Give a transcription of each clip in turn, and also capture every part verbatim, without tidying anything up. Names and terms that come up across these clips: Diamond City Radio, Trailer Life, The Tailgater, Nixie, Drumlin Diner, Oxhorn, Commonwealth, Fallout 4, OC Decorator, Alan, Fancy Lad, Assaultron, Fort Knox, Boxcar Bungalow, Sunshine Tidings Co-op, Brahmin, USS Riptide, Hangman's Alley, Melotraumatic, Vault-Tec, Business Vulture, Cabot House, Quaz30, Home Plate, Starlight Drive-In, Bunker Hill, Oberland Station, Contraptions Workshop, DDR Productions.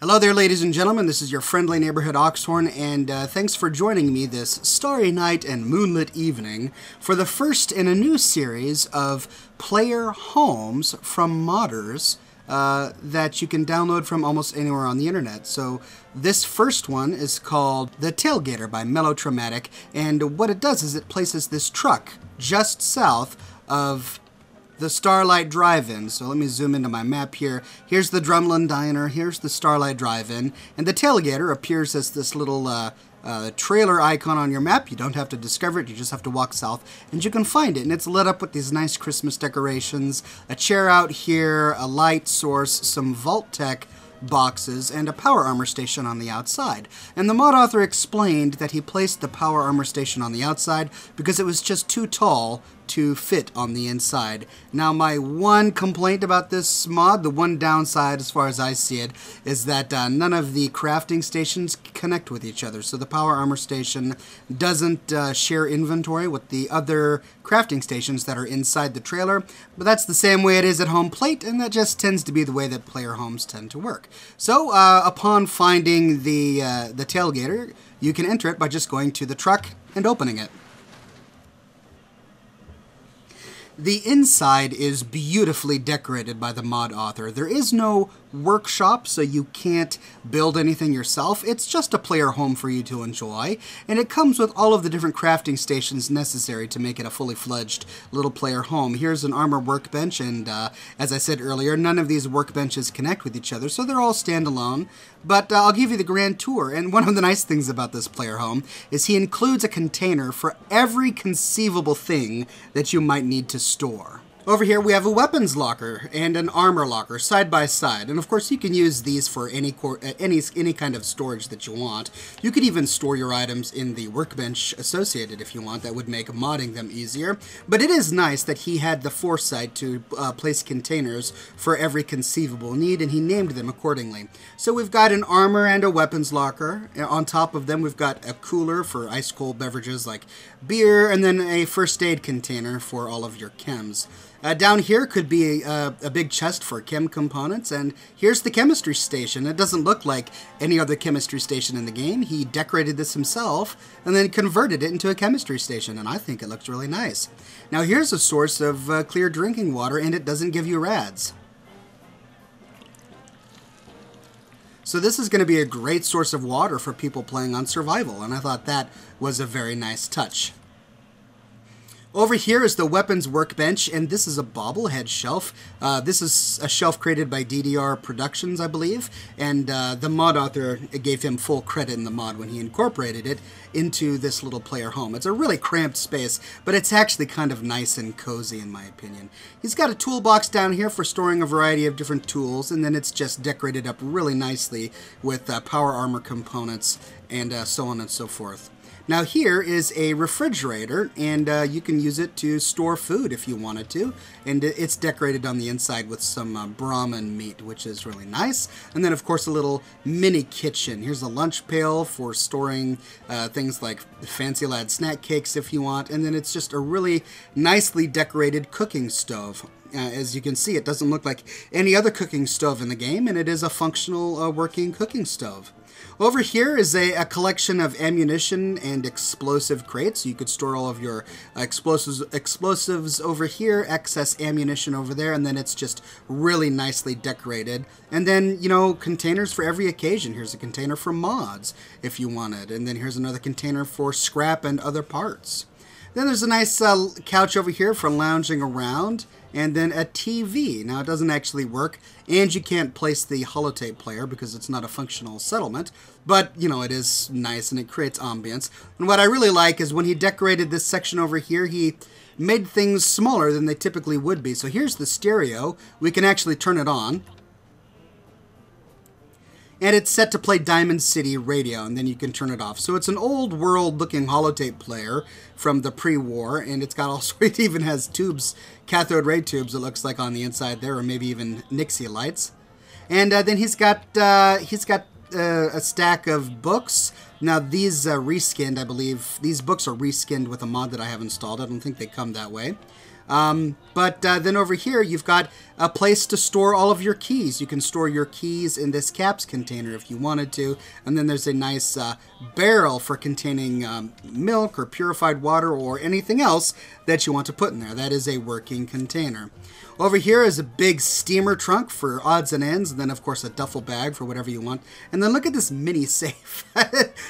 Hello there, ladies and gentlemen, this is your friendly neighborhood Oxhorn, and uh, thanks for joining me this starry night and moonlit evening for the first in a new series of player homes from modders uh, that you can download from almost anywhere on the internet. So this first one is called The Tailgater by Melotraumatic, and what it does is it places this truck just south of the Starlight Drive-In. So let me zoom into my map here. Here's the Drumlin Diner, here's the Starlight Drive-In, and the Tailgater appears as this little uh, uh, trailer icon on your map. You don't have to discover it, you just have to walk south, and you can find it, and it's lit up with these nice Christmas decorations, a chair out here, a light source, some Vault-Tec boxes, and a power armor station on the outside. And the mod author explained that he placed the power armor station on the outside because it was just too tall to fit on the inside. Now, my one complaint about this mod, the one downside as far as I see it, is that uh, none of the crafting stations connect with each other. So the power armor station doesn't uh, share inventory with the other crafting stations that are inside the trailer, but that's the same way it is at Home Plate, and that just tends to be the way that player homes tend to work. So uh, upon finding the, uh, the Tailgater, you can enter it by just going to the truck and opening it. The inside is beautifully decorated by the mod author. There is no workshop, so you can't build anything yourself. It's just a player home for you to enjoy, and it comes with all of the different crafting stations necessary to make it a fully fledged little player home. Here's an armor workbench, and uh, as I said earlier, none of these workbenches connect with each other, so they're all standalone. But uh, I'll give you the grand tour, and one of the nice things about this player home is he includes a container for every conceivable thing that you might need to store. Over here we have a weapons locker and an armor locker side by side, and of course you can use these for any any any kind of storage that you want. You could even store your items in the workbench associated if you want. That would make modding them easier, but it is nice that he had the foresight to uh, place containers for every conceivable need, and he named them accordingly. So we've got an armor and a weapons locker. On top of them we've got a cooler for ice cold beverages like beer, and then a first aid container for all of your chems. Uh, down here could be a, a big chest for chem components, and here's the chemistry station. It doesn't look like any other chemistry station in the game. He decorated this himself and then converted it into a chemistry station, and I think it looks really nice. Now here's a source of uh, clear drinking water, and it doesn't give you rads. So this is going to be a great source of water for people playing on survival, and I thought that was a very nice touch. Over here is the weapons workbench, and this is a bobblehead shelf. Uh, this is a shelf created by D D R Productions, I believe, and uh, the mod author gave him full credit in the mod when he incorporated it into this little player home. It's a really cramped space, but it's actually kind of nice and cozy in my opinion. He's got a toolbox down here for storing a variety of different tools, and then it's just decorated up really nicely with uh, power armor components and uh, so on and so forth. Now here is a refrigerator, and uh, you can use it to store food if you wanted to, and it's decorated on the inside with some uh, Brahmin meat, which is really nice. And then of course a little mini kitchen. Here's a lunch pail for storing uh, things like Fancy Lad snack cakes if you want, and then it's just a really nicely decorated cooking stove. Uh, as you can see, it doesn't look like any other cooking stove in the game, and it is a functional uh, working cooking stove. Over here is a, a collection of ammunition and explosive crates. You could store all of your explosives, explosives over here, excess ammunition over there, and then it's just really nicely decorated. And then, you know, containers for every occasion. Here's a container for mods if you wanted, and then here's another container for scrap and other parts. Then there's a nice uh, couch over here for lounging around, and then a T V. Now it doesn't actually work, and you can't place the holotape player because it's not a functional settlement, but you know, it is nice and it creates ambience. And what I really like is when he decorated this section over here, he made things smaller than they typically would be. So here's the stereo. We can actually turn it on, and it's set to play Diamond City Radio, and then you can turn it off. So it's an old world looking holotape player from the pre-war, and it's got all sorts, it even has tubes, cathode ray tubes it looks like on the inside there, or maybe even Nixie lights. And uh, then he's got, uh, he's got uh, a stack of books. Now these uh, reskinned, I believe, these books are reskinned with a mod that I have installed. I don't think they come that way. Um, but uh, then over here you've got a place to store all of your keys. You can store your keys in this caps container if you wanted to. And then there's a nice uh, barrel for containing um, milk or purified water or anything else that you want to put in there. That is a working container. Over here is a big steamer trunk for odds and ends, and then of course a duffel bag for whatever you want. And then look at this mini safe.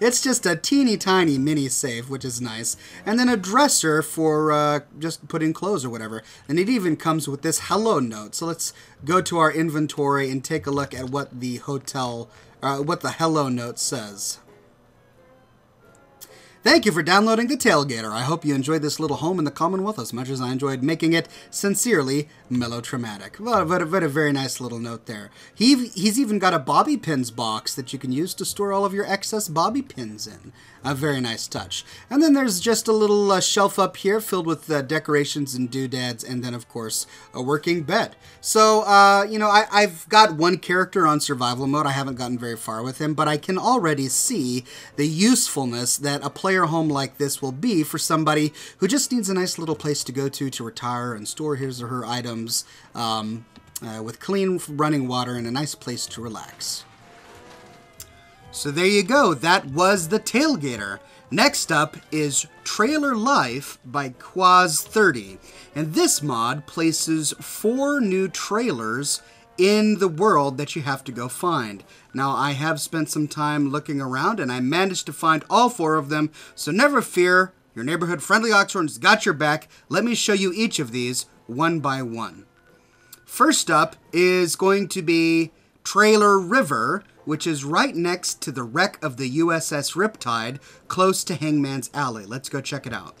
It's just a teeny tiny mini safe, which is nice. And then a dresser for uh, just putting clothes or whatever. And it even comes with this hello note. So let's go to our inventory and take a look at what the hotel, uh, what the hello note says. Thank you for downloading The Tailgater. I hope you enjoyed this little home in the Commonwealth as much as I enjoyed making it. Sincerely, Melotraumatic. Well, what a, what a very nice little note there. He, he's even got a bobby pins box that you can use to store all of your excess bobby pins in. A very nice touch. And then there's just a little uh, shelf up here filled with uh, decorations and doodads, and then, of course, a working bed. So, uh, you know, I, I've got one character on survival mode. I haven't gotten very far with him, but I can already see the usefulness that a player home like this will be for somebody who just needs a nice little place to go to to retire and store his or her items um, uh, with clean running water and a nice place to relax. So there you go. That was The Tailgater. Next up is Trailer Life by Quaz thirty. And this mod places four new trailers in the world that you have to go find. Now, I have spent some time looking around, and I managed to find all four of them. So never fear. Your neighborhood-friendly Oxhorn's got your back. Let me show you each of these one by one. First up is going to be Trailer River, which is right next to the wreck of the U S S Riptide, close to Hangman's Alley. Let's go check it out.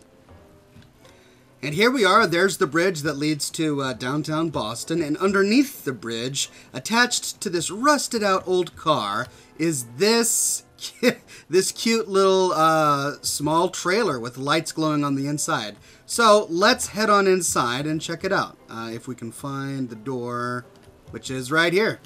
And here we are. There's the bridge that leads to uh, downtown Boston. And underneath the bridge, attached to this rusted-out old car, is this this cute little uh, small trailer with lights glowing on the inside. So let's head on inside and check it out. Uh, if we can find the door, which is right here.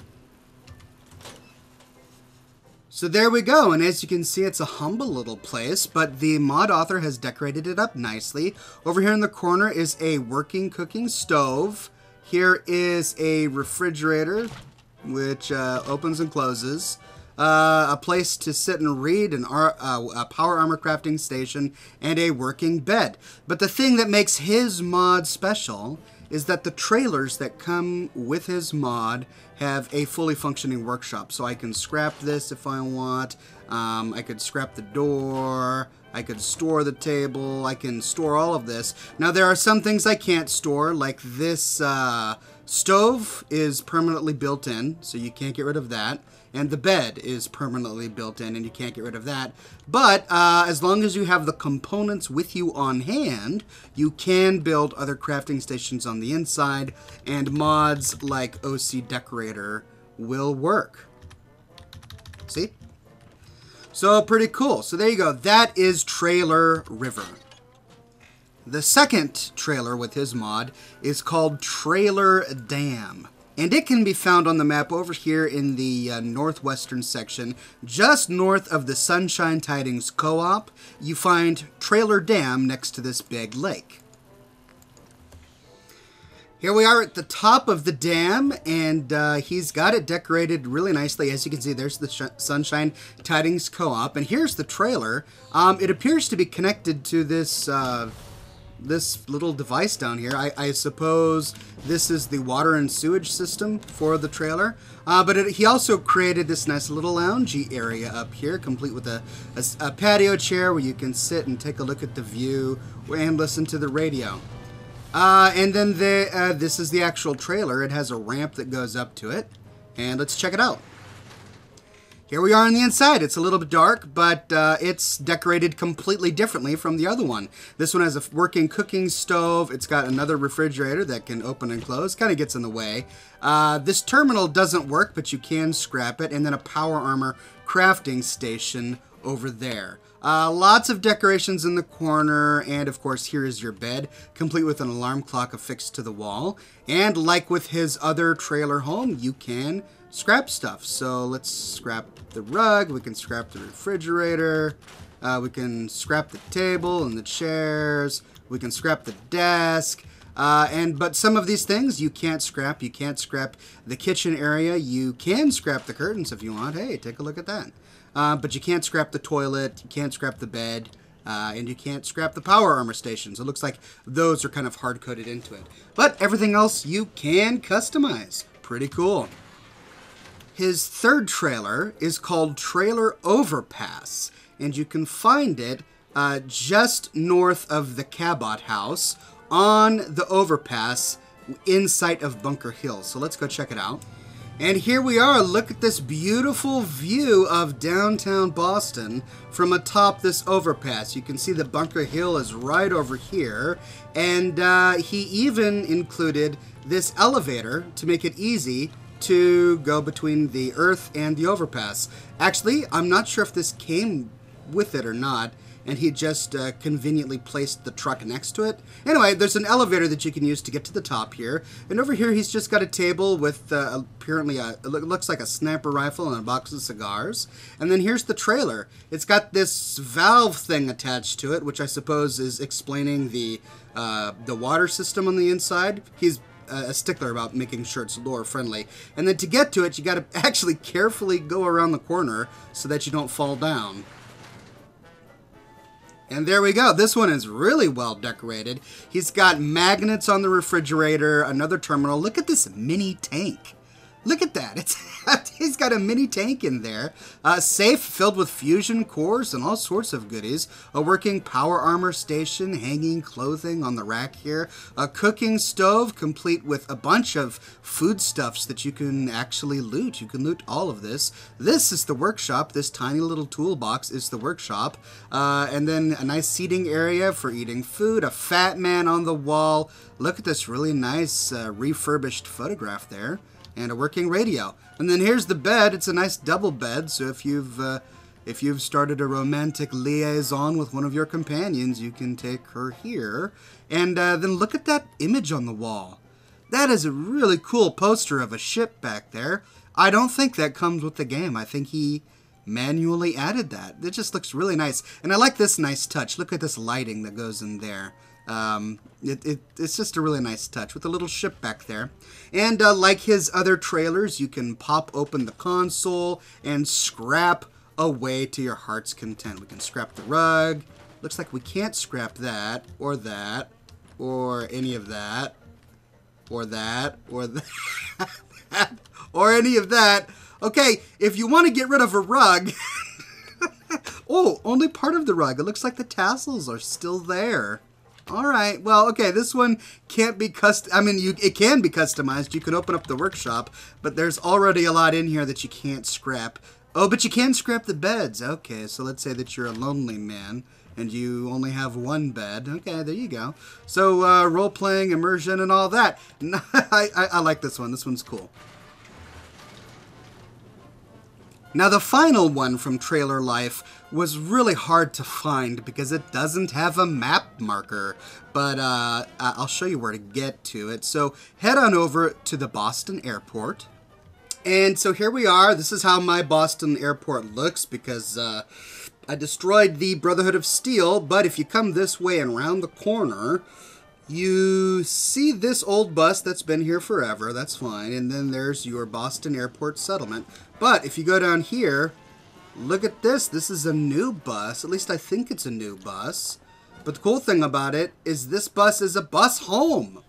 So there we go, and as you can see, it's a humble little place, but the mod author has decorated it up nicely. Over here in the corner is a working cooking stove. Here is a refrigerator, which uh, opens and closes. Uh, a place to sit and read, an ar uh, a power armor crafting station, and a working bed. But the thing that makes his mod special is that the trailers that come with his mod have a fully functioning workshop. So I can scrap this if I want. Um, I could scrap the door. I could store the table. I can store all of this. Now, there are some things I can't store, like this uh, stove is permanently built in, so you can't get rid of that. And the bed is permanently built in, and you can't get rid of that. But uh, as long as you have the components with you on hand, you can build other crafting stations on the inside, and mods like O C Decorator will work. See? So pretty cool. So there you go. That is Trailer River. The second trailer with his mod is called Trailer Dam. And it can be found on the map over here in the uh, northwestern section, just north of the Sunshine Tidings Co-op. You find Trailer Dam next to this big lake. Here we are at the top of the dam, and uh, he's got it decorated really nicely. As you can see, there's the Sh Sunshine Tidings Co-op, and here's the trailer. Um, it appears to be connected to this... Uh, this little device down here. I, I suppose this is the water and sewage system for the trailer. Uh, but it, he also created this nice little loungy area up here, complete with a, a, a patio chair where you can sit and take a look at the view and listen to the radio. Uh, and then the, uh, this is the actual trailer. It has a ramp that goes up to it. And let's check it out. Here we are on the inside. It's a little bit dark, but uh, it's decorated completely differently from the other one. This one has a working cooking stove. It's got another refrigerator that can open and close. Kind of gets in the way. Uh, this terminal doesn't work, but you can scrap it. And then a power armor crafting station over there. Uh, lots of decorations in the corner, and of course here is your bed, complete with an alarm clock affixed to the wall. And like with his other trailer home, you can scrap stuff. So let's scrap the rug, we can scrap the refrigerator, uh, we can scrap the table and the chairs, we can scrap the desk. Uh, and but some of these things you can't scrap. You can't scrap the kitchen area. You can scrap the curtains if you want. Hey, take a look at that. Uh, but you can't scrap the toilet. You can't scrap the bed. Uh, and you can't scrap the power armor stations. It looks like those are kind of hard-coded into it. But everything else you can customize. Pretty cool. His third trailer is called Trailer Overpass, and you can find it uh, just north of the Cabot House on the overpass in sight of Bunker Hill. So let's go check it out. And here we are. Look at this beautiful view of downtown Boston from atop this overpass. You can see that Bunker Hill is right over here. And uh, he even included this elevator to make it easy to go between the Earth and the overpass. Actually, I'm not sure if this came with it or not, and he just uh, conveniently placed the truck next to it. Anyway, there's an elevator that you can use to get to the top here, and over here he's just got a table with uh, apparently a, it looks like a sniper rifle and a box of cigars. And then here's the trailer. It's got this valve thing attached to it, which I suppose is explaining the uh, the water system on the inside. He's a stickler about making sure it's lore friendly. And then to get to it, you got to actually carefully go around the corner so that you don't fall down. And there we go. This one is really well decorated. He's got magnets on the refrigerator, another terminal. Look at this mini tank. Look at that. It's, he's got a mini tank in there. A safe filled with fusion cores and all sorts of goodies. A working power armor station, hanging clothing on the rack here. A cooking stove complete with a bunch of foodstuffs that you can actually loot. You can loot all of this. This is the workshop. This tiny little toolbox is the workshop. Uh, and then a nice seating area for eating food. A fat man on the wall. Look at this really nice uh, refurbished photograph there. And a working radio. And then here's the bed. It's a nice double bed, so if you've uh, if you've started a romantic liaison with one of your companions, you can take her here. And uh, then look at that image on the wall. That is a really cool poster of a ship back there. I don't think that comes with the game. I think he manually added that. It just looks really nice. And I like this nice touch. Look at this lighting that goes in there. Um, it, it, it's just a really nice touch with a little ship back there. And uh, like his other trailers, you can pop open the console and scrap away to your heart's content. We can scrap the rug. Looks like we can't scrap that or that or any of that or that or that or any of that. Okay, if you want to get rid of a rug... Oh, only part of the rug. It looks like the tassels are still there. All right. Well, okay, this one can't be custom. I mean, you, it can be customized. You can open up the workshop, but there's already a lot in here that you can't scrap. Oh, but you can scrap the beds. Okay, so let's say that you're a lonely man and you only have one bed. Okay, there you go. So uh, role-playing, immersion, and all that. I, I, I like this one. This one's cool. Now, the final one from Trailer Life was really hard to find because it doesn't have a map marker, but uh, I'll show you where to get to it. So head on over to the Boston Airport. And so here we are. This is how my Boston Airport looks because uh, I destroyed the Brotherhood of Steel, but if you come this way and round the corner, you see this old bus that's been here forever. That's fine. And then there's your Boston Airport settlement. But if you go down here, look at this. This is a new bus. At least I think it's a new bus. But the cool thing about it is this bus is a bus home.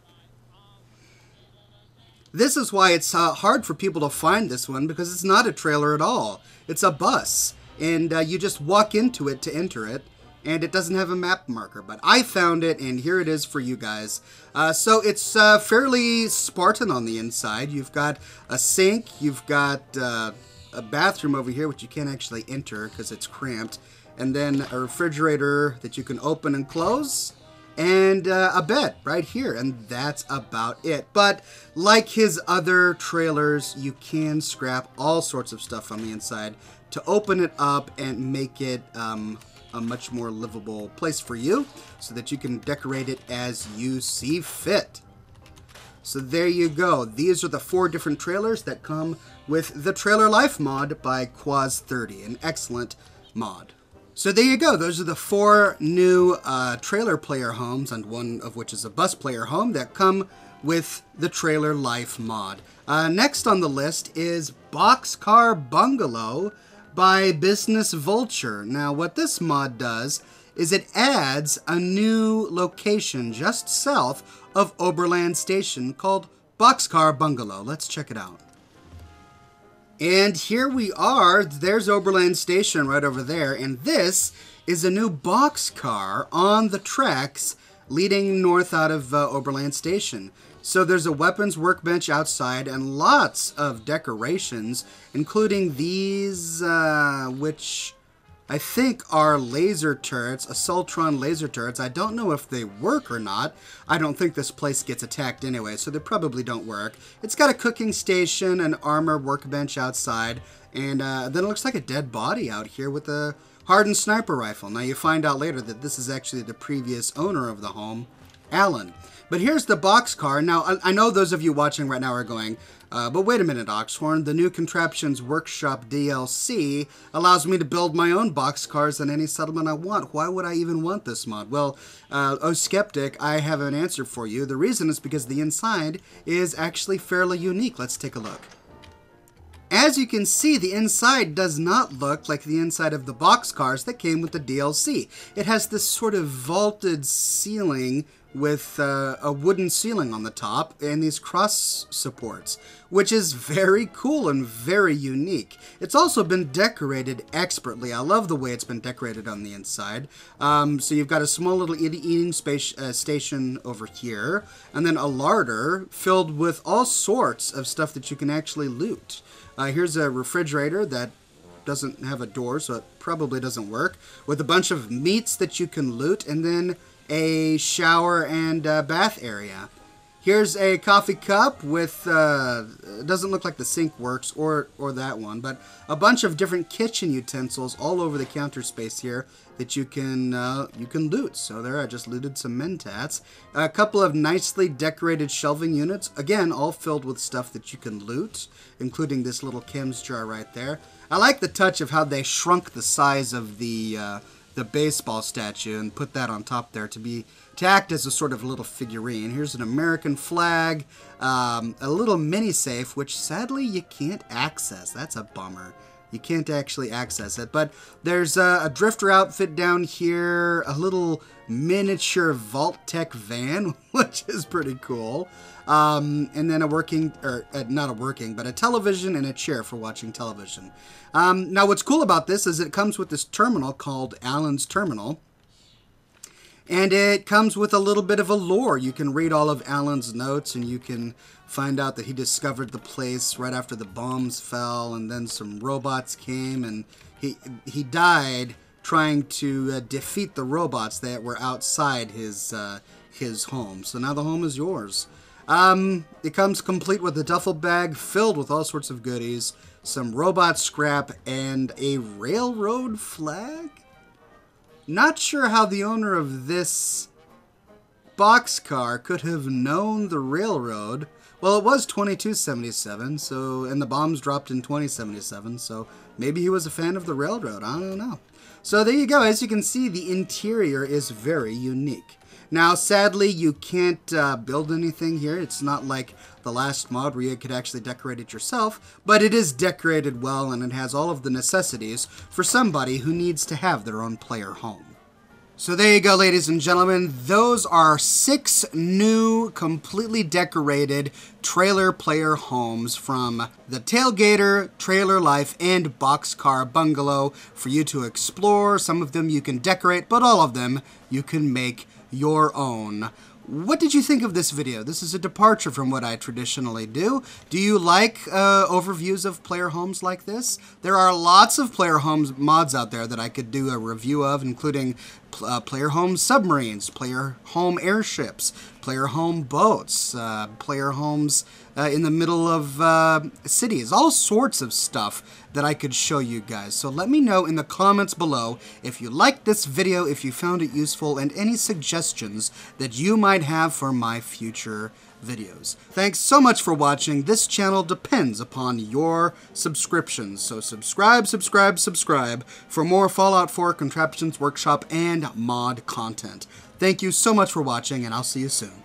This is why it's uh, hard for people to find this one, because it's not a trailer at all. It's a bus. And uh, you just walk into it to enter it. And it doesn't have a map marker, but I found it, and here it is for you guys. Uh, so it's uh, fairly Spartan on the inside. You've got a sink, you've got uh, a bathroom over here, which you can't actually enter because it's cramped, and then a refrigerator that you can open and close, and uh, a bed right here, and that's about it. But like his other trailers, you can scrap all sorts of stuff on the inside to open it up and make it... Um, a much more livable place for you so that you can decorate it as you see fit. So there you go. These are the four different trailers that come with the Trailer Life mod by Quaz thirty, an excellent mod. So there you go. Those are the four new uh, trailer player homes, and one of which is a bus player home, that come with the Trailer Life mod. Uh, next on the list is Boxcar Bungalow by Business Vulture. Now, what this mod does is it adds a new location just south of Oberland Station called Boxcar Bungalow. Let's check it out. And here we are. There's Oberland Station right over there. And this is a new boxcar on the tracks leading north out of uh, Oberland Station. So there's a weapons workbench outside and lots of decorations, including these, uh, which I think are laser turrets, Assaultron laser turrets. I don't know if they work or not. I don't think this place gets attacked anyway, so they probably don't work. It's got a cooking station, an armor workbench outside, and uh, then it looks like a dead body out here with a hardened sniper rifle. Now you find out later that this is actually the previous owner of the home, Alan. But here's the boxcar. Now, I, I know those of you watching right now are going, uh, but wait a minute, Oxhorn, the new Contraptions Workshop D L C allows me to build my own boxcars in any settlement I want. Why would I even want this mod? Well, uh, oh skeptic, I have an answer for you. The reason is because the inside is actually fairly unique. Let's take a look. As you can see, the inside does not look like the inside of the boxcars that came with the D L C. It has this sort of vaulted ceiling with uh, a wooden ceiling on the top and these cross supports, which is very cool and very unique. It's also been decorated expertly. I love the way it's been decorated on the inside. Um, so you've got a small little eating space, uh, station over here, and then a larder filled with all sorts of stuff that you can actually loot. Uh, here's a refrigerator that doesn't have a door, so it probably doesn't work, with a bunch of meats that you can loot, and then a shower and uh, bath area. Here's a coffee cup with, uh, it doesn't look like the sink works or, or that one, but a bunch of different kitchen utensils all over the counter space here that you can uh, you can loot. So there, I just looted some mentats. A couple of nicely decorated shelving units, again, all filled with stuff that you can loot, including this little chems jar right there. I like the touch of how they shrunk the size of the uh, the baseball statue and put that on top there to be to act as a sort of little figurine. Here's an American flag, um, a little mini safe, which sadly you can't access. That's a bummer. You can't actually access it, but there's a, a drifter outfit down here, a little miniature Vault-Tec van, which is pretty cool. Um, and then a working, or uh, not a working, but a television and a chair for watching television. Um, now what's cool about this is it comes with this terminal called Alan's Terminal. And it comes with a little bit of a lore. You can read all of Alan's notes, and you can find out that he discovered the place right after the bombs fell, and then some robots came, and he he died trying to uh, defeat the robots that were outside his uh, his home. So now the home is yours. Um, it comes complete with a duffel bag filled with all sorts of goodies, some robot scrap, and a railroad flag? Not sure how the owner of this boxcar could have known the railroad. Well, it was twenty-two seventy-seven, so, and the bombs dropped in twenty seventy-seven, so maybe he was a fan of the railroad. I don't know. So there you go. As you can see, the interior is very unique. Now, sadly, you can't uh, build anything here. It's not like the last mod where you could actually decorate it yourself, but it is decorated well, and it has all of the necessities for somebody who needs to have their own player home. So there you go, ladies and gentlemen. Those are six new, completely decorated trailer player homes from The Tailgater, Trailer Life, and Boxcar Bungalow for you to explore. Some of them you can decorate, but all of them you can make your own. What did you think of this video? This is a departure from what I traditionally do. Do you like uh, overviews of player homes like this? There are lots of player homes mods out there that I could do a review of, including uh, player home submarines, player home airships, player home boats, uh, player homes uh, in the middle of uh, cities, all sorts of stuff that I could show you guys. So let me know in the comments below if you liked this video, if you found it useful, and any suggestions that you might have for my future videos. Thanks so much for watching. This channel depends upon your subscriptions, so subscribe, subscribe, subscribe for more Fallout four Contraptions Workshop and mod content. Thank you so much for watching, and I'll see you soon.